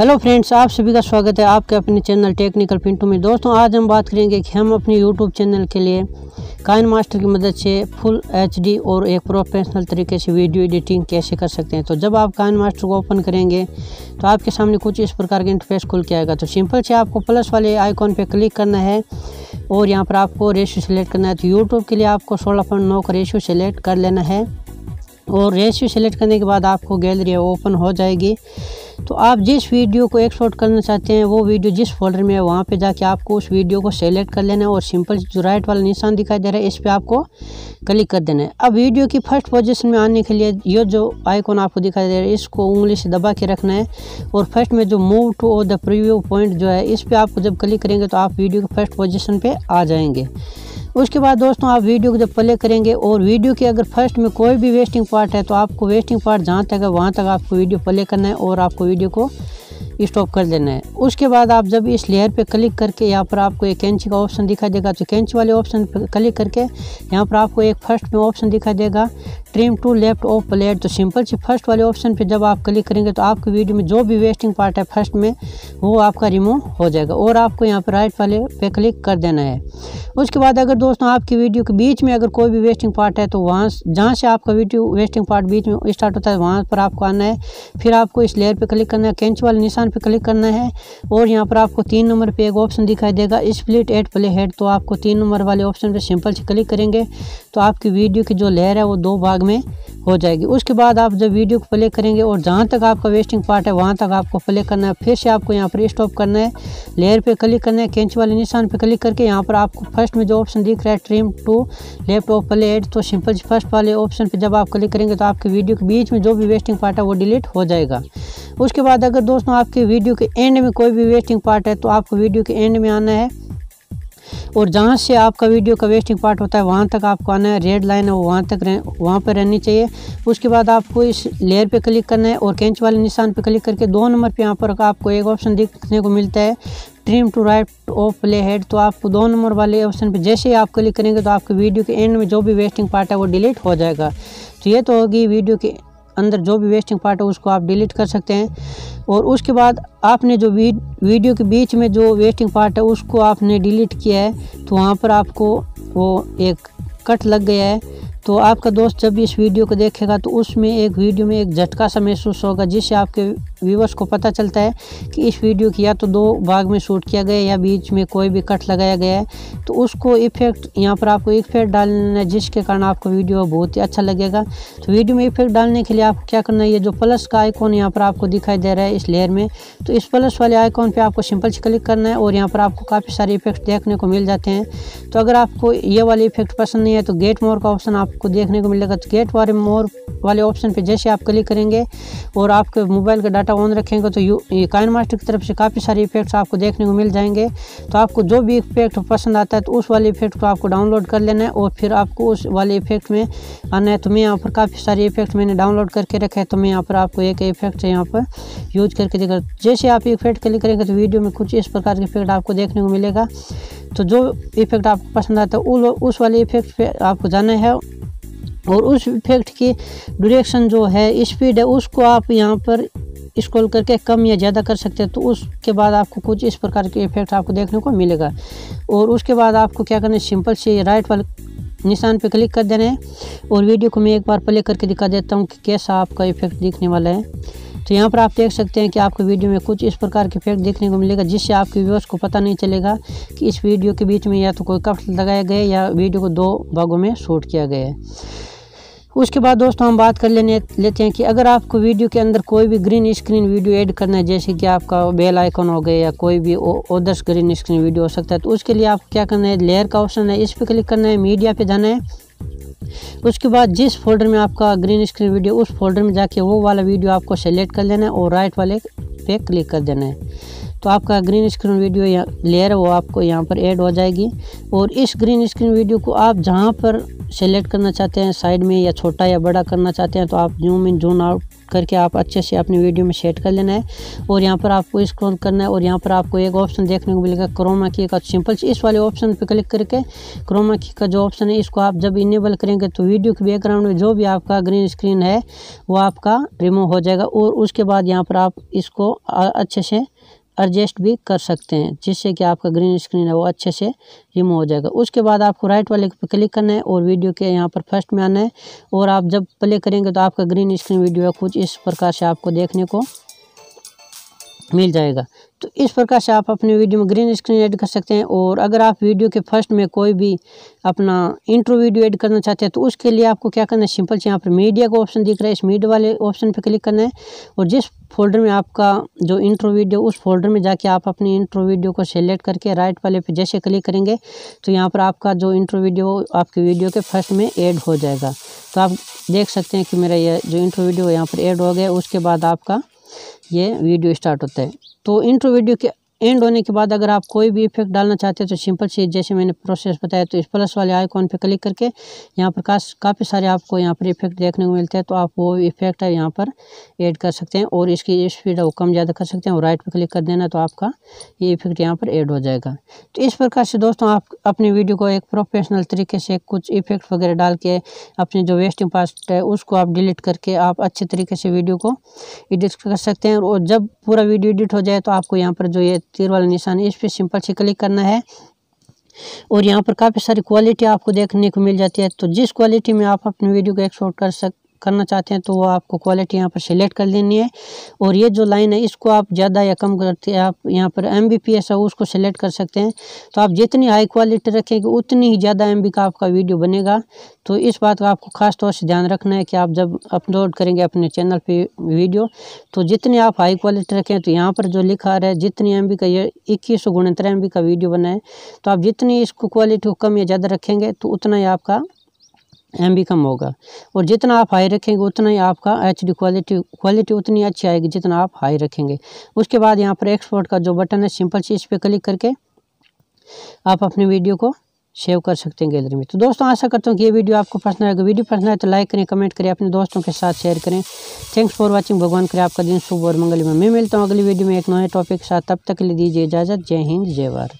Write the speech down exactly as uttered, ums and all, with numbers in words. Hello friends, आप सभी का स्वागत है आपके अपने चैनल टेक्निकल पिंटू में। दोस्तों, आज हम बात करेंगे कि हम अपने यूट्यूब चैनल के लिए काइनमास्टर की मदद से फुल एचडी और एक प्रोफेशनल तरीके से वीडियो एडिटिंग कैसे कर सकते हैं। तो जब आप काइनमास्टर को ओपन करेंगे तो आपके सामने कुछ इस प्रकार का इंटरफेस खुल के आएगा। तो सिंपल से आपको प्लस वाले आइकॉन पर क्लिक करना है और यहाँ पर आपको रेशियो सेलेक्ट करना है। तो यूट्यूब के लिए आपको सोलह पॉइंट नौ का रेशियो सेलेक्ट कर लेना है और रेशियो सेलेक्ट करने के बाद आपको गैलरी ओपन हो जाएगी। तो आप जिस वीडियो को एक्सपोर्ट करना चाहते हैं वो वीडियो जिस फोल्डर में है वहाँ पे जाके आपको उस वीडियो को सेलेक्ट कर लेना है और सिंपल जो राइट वाला निशान दिखाई दे रहा है इस पे आपको क्लिक कर देना है। अब वीडियो की फर्स्ट पोजीशन में आने के लिए ये जो आइकॉन आपको दिखाई दे रहा है इसको उंगली से दबा के रखना है और फर्स्ट में जो move to the preview point जो है इस पर आपको जब क्लिक करेंगे तो आप वीडियो की फर्स्ट पोजिशन पर आ जाएंगे। उसके बाद दोस्तों आप वीडियो को जब प्ले करेंगे और वीडियो के अगर फर्स्ट में कोई भी वेस्टिंग पार्ट है तो आपको वेस्टिंग पार्ट जहाँ तक है वहाँ तक आपको वीडियो प्ले करना है और आपको वीडियो को स्टॉप कर देना है। उसके बाद आप जब इस लेयर पे क्लिक करके यहाँ पर आपको एक कैंची का ऑप्शन दिखाई देगा। तो कैंची वाले ऑप्शन पर क्लिक करके यहाँ पर आपको एक फर्स्ट में ऑप्शन दिखाई देगा trim to left of plate. तो सिंपल से फर्स्ट वाले ऑप्शन पे जब आप क्लिक करेंगे तो आपकी वीडियो में जो भी वेस्टिंग पार्ट है फर्स्ट में वो आपका रिमूव हो जाएगा और आपको यहाँ पर राइट वाले पे क्लिक कर देना है। उसके बाद अगर दोस्तों आपकी वीडियो के बीच में अगर कोई भी वेस्टिंग पार्ट है तो वहाँ जहाँ से आपका वीडियो वेस्टिंग पार्ट बीच में स्टार्ट होता है वहाँ पर आपको आना है। फिर आपको इस लेयर पर क्लिक करना है, कैंची वाले निशान पे क्लिक करना है और यहाँ पर आपको तीन नंबर पे एक ऑप्शन दिखाई देगा स्प्लिट एट प्ले हेड। तो आपको तीन नंबर वाले ऑप्शन पे सिंपल से क्लिक करेंगे तो आपकी वीडियो की जो लेयर है वो दो भाग में हो जाएगी। उसके बाद आप जब वीडियो को प्ले करेंगे और जहाँ तक आपका वेस्टिंग पार्ट है वहाँ तक आपको प्ले करना है। फिर से आपको यहाँ पर स्टॉप करना है, लेयर पे क्लिक करना है, कैंची वाले निशान पे क्लिक करके यहाँ पर आपको फर्स्ट में जो ऑप्शन दिख रहा है trim to left of playhead. तो सिंपल से फर्स्ट वाले ऑप्शन पे जब आप क्लिक करेंगे तो आपकी वीडियो के बीच में जो भी वेस्टिंग पार्ट है वो डिलीट हो जाएगा। उसके बाद अगर दोस्तों आपके वीडियो के एंड में कोई भी वेस्टिंग पार्ट है तो आपको वीडियो के एंड में आना है और जहाँ से आपका वीडियो का वेस्टिंग पार्ट होता है वहाँ तक आपको आना है। रेड लाइन है वहाँ तक रह वहाँ पर रहनी चाहिए। उसके बाद आपको इस लेयर पे क्लिक करना है और कैंच वाले निशान पे क्लिक करके दो नंबर पे यहाँ पर आपको एक ऑप्शन देखने को मिलता है trim to right of playhead. तो आपको दो नंबर वाले ऑप्शन पे जैसे ही आप क्लिक करेंगे तो आपके वीडियो के एंड में जो भी वेस्टिंग पार्ट है वो डिलीट हो जाएगा। तो ये तो होगी वीडियो के अंदर जो भी वेस्टिंग पार्ट है उसको आप डिलीट कर सकते हैं। और उसके बाद आपने जो वीडियो के बीच में जो वेस्टिंग पार्ट है उसको आपने डिलीट किया है तो वहाँ पर आपको वो एक कट लग गया है। तो आपका दोस्त जब इस वीडियो को देखेगा तो उसमें एक वीडियो में एक झटका सा महसूस होगा जिससे आपके व्यूअर्स को पता चलता है कि इस वीडियो की या तो दो भाग में शूट किया गया है या बीच में कोई भी कट लगाया गया है। तो उसको इफेक्ट यहाँ पर आपको इफेक्ट डालना है जिसके कारण आपको वीडियो बहुत ही अच्छा लगेगा। तो वीडियो में इफेक्ट डालने के लिए आपको क्या करना है, ये जो प्लस का आइकॉन यहाँ पर आपको दिखाई दे रहा है इस लेयर में, तो इस प्लस वाले आइकॉन पर आपको सिंपल से क्लिक करना है और यहाँ पर आपको काफ़ी सारे इफेक्ट देखने को मिल जाते हैं। तो अगर आपको ये वाले इफेक्ट पसंद नहीं है तो गेट मोर का ऑप्शन आप को देखने को मिलेगा। तो गेट वाले मोर वाले ऑप्शन पे जैसे आप क्लिक करेंगे और आपके मोबाइल का डाटा ऑन रखेंगे तो यू काइनमास्टर की तरफ से काफ़ी सारे इफेक्ट्स आपको देखने को मिल जाएंगे। तो आपको जो भी इफेक्ट पसंद आता है तो उस वाले इफेक्ट को आपको डाउनलोड कर लेना है और फिर आपको उस वाले इफेक्ट में आना है। तो मैं यहाँ पर काफ़ी सारे इफेक्ट मैंने डाउनलोड करके रखे हैं तो मैं यहाँ पर आपको एक इफेक्ट यहाँ पर यूज करके देखा। जैसे आप इफेक्ट क्लिक करेंगे तो वीडियो में कुछ इस प्रकार के इफेक्ट आपको देखने को मिलेगा। तो जो इफेक्ट आपको पसंद आता है उस वाले इफेक्ट पे आपको जाना है और उस इफेक्ट की ड्यूरेशन जो है स्पीड है उसको आप यहाँ पर स्क्रॉल करके कम या ज़्यादा कर सकते हैं। तो उसके बाद आपको कुछ इस प्रकार के इफेक्ट आपको देखने को मिलेगा। और उसके बाद आपको क्या करना है, सिंपल से राइट वाले निशान पे क्लिक कर देना है और वीडियो को मैं एक बार प्ले करके दिखा देता हूँ कि कैसा आपका इफेक्ट दिखने वाला है। तो यहाँ पर आप देख सकते हैं कि आपको वीडियो में कुछ इस प्रकार के इफेक्ट देखने को मिलेगा जिससे आपके व्यूअर्स को पता नहीं चलेगा कि इस वीडियो के बीच में या तो कोई कट लगाया गया है या वीडियो को दो भागों में शूट किया गया है। उसके बाद दोस्तों हम बात कर लेने लेते हैं कि अगर आपको वीडियो के अंदर कोई भी ग्रीन स्क्रीन वीडियो ऐड करना है, जैसे कि आपका बेल आइकॉन हो गया या कोई भी अदर्स ग्रीन स्क्रीन वीडियो हो सकता है, तो उसके लिए आपको क्या करना है, लेयर का ऑप्शन है इस पर क्लिक करना है, मीडिया पे जाना है। उसके बाद जिस फोल्डर में आपका ग्रीन स्क्रीन वीडियो उस फोल्डर में जाके वो वाला वीडियो आपको सेलेक्ट कर लेना है और राइट वाले पे क्लिक कर देना है। तो आपका ग्रीन स्क्रीन वीडियो या लेयर वो आपको यहाँ पर ऐड हो जाएगी। और इस ग्रीन स्क्रीन वीडियो को आप जहाँ पर सेलेक्ट करना चाहते हैं, साइड में या छोटा या बड़ा करना चाहते हैं, तो आप जूम इन जूम आउट करके आप अच्छे से अपनी वीडियो में सेट कर लेना है। और यहाँ पर आपको स्क्रॉल करना है और यहाँ पर आपको एक ऑप्शन देखने को मिलेगा क्रोमा की का। सिंपल से इस वाले ऑप्शन पर क्लिक करके क्रोमा की का जो ऑप्शन है इसको आप जब इनेबल करेंगे तो वीडियो के बैकग्राउंड में जो भी आपका ग्रीन स्क्रीन है वो आपका रिमूव हो जाएगा। और उसके बाद यहाँ पर आप इसको अच्छे से एडजस्ट भी कर सकते हैं जिससे कि आपका ग्रीन स्क्रीन है वो अच्छे से रिमूव हो जाएगा। उसके बाद आपको राइट वाले पे क्लिक करना है और वीडियो के यहाँ पर फर्स्ट में आना है और आप जब प्ले करेंगे तो आपका ग्रीन स्क्रीन वीडियो है कुछ इस प्रकार से आपको देखने को मिल जाएगा। तो इस प्रकार से आप अपने वीडियो में ग्रीन स्क्रीन ऐड कर सकते हैं। और अगर आप वीडियो के फर्स्ट में कोई भी अपना इंट्रो वीडियो ऐड करना चाहते हैं तो उसके लिए आपको क्या करना है, सिंपल से यहाँ पर मीडिया का ऑप्शन दिख रहा है, इस मीडिया वाले ऑप्शन पर क्लिक करना है और जिस फोल्डर में आपका जो इंट्रो वीडियो उस फोल्डर में जाके आप अपनी इंट्रो वीडियो को सेलेक्ट करके राइट वाले पर जैसे क्लिक करेंगे तो यहाँ पर आपका जो इंट्रो वीडियो आपके वीडियो के फर्स्ट में ऐड हो जाएगा। तो आप देख सकते हैं कि मेरा यह जो इंट्रो वीडियो यहाँ पर ऐड हो गया। उसके बाद आपका ये वीडियो स्टार्ट होता है। तो इंट्रो वीडियो के एंड होने के बाद अगर आप कोई भी इफेक्ट डालना चाहते हैं तो सिंपल से जैसे मैंने प्रोसेस बताया तो इस प्लस वाले आइकॉन पे क्लिक करके यहाँ पर काफ़ी सारे आपको यहाँ पर इफेक्ट देखने को मिलते हैं। तो आप वो इफेक्ट है यहाँ पर ऐड कर सकते हैं और इसकी स्पीड वो कम ज़्यादा कर सकते हैं और राइट पे क्लिक कर देना तो आपका ये इफेक्ट यहाँ पर ऐड हो जाएगा। तो इस प्रकार से दोस्तों आप अपनी वीडियो को एक प्रोफेशनल तरीके से कुछ इफेक्ट वगैरह डाल के अपने जो वेस्टिंग पार्ट है उसको आप डिलीट करके आप अच्छे तरीके से वीडियो को एडिट कर सकते हैं। और जब पूरा वीडियो एडिट हो जाए तो आपको यहाँ पर जो ये तीर वाला निशान इस पर सिंपल से क्लिक करना है और यहाँ पर काफ़ी सारी क्वालिटी आपको देखने को मिल जाती है। तो जिस क्वालिटी में आप अपनी वीडियो को एक्सपोर्ट कर सक करना चाहते हैं तो वो आपको क्वालिटी यहाँ पर सिलेक्ट कर लेनी है। और ये जो लाइन है इसको आप ज़्यादा या कम करते हैं, आप यहाँ पर एम बी पी एस है उसको सिलेक्ट कर सकते हैं। तो आप जितनी हाई क्वालिटी रखेंगे उतनी ही ज़्यादा एम बी का आपका वीडियो बनेगा। तो इस बात का आपको खास तौर से ध्यान रखना है कि आप जब अपलोड करेंगे अपने चैनल पे वीडियो तो जितनी आप हाई क्वालिटी रखें तो यहाँ पर जो लिखा रहा है जितनी एम बी का ये इक्कीस सौ गुणहत्तर एम बी का वीडियो बनाए तो आप जितनी इसको क्वालिटी को कम या ज़्यादा रखेंगे तो उतना ही आपका एम बी कम होगा। और जितना आप हाई रखेंगे उतना ही आपका एच डी क्वालिटी क्वालिटी उतनी अच्छी आएगी जितना आप हाई रखेंगे। उसके बाद यहाँ पर एक्सपोर्ट का जो बटन है सिंपल से इस पर क्लिक करके आप अपने वीडियो को सेव कर सकते हैं गैलरी में। तो दोस्तों आशा करता हूँ कि ये वीडियो आपको पसंद आएगा। वीडियो पसंद आए तो लाइक करें, कमेंट करें, अपने दोस्तों के साथ शेयर करें। Thanks for watching. भगवान करे आपका दिन शुभ और मंगलमय। मैं मिलता हूँ अगली वीडियो में एक नए टॉपिक के साथ। तब तक के लिए दीजिए इजाज़त। जय हिंद, जय भारत।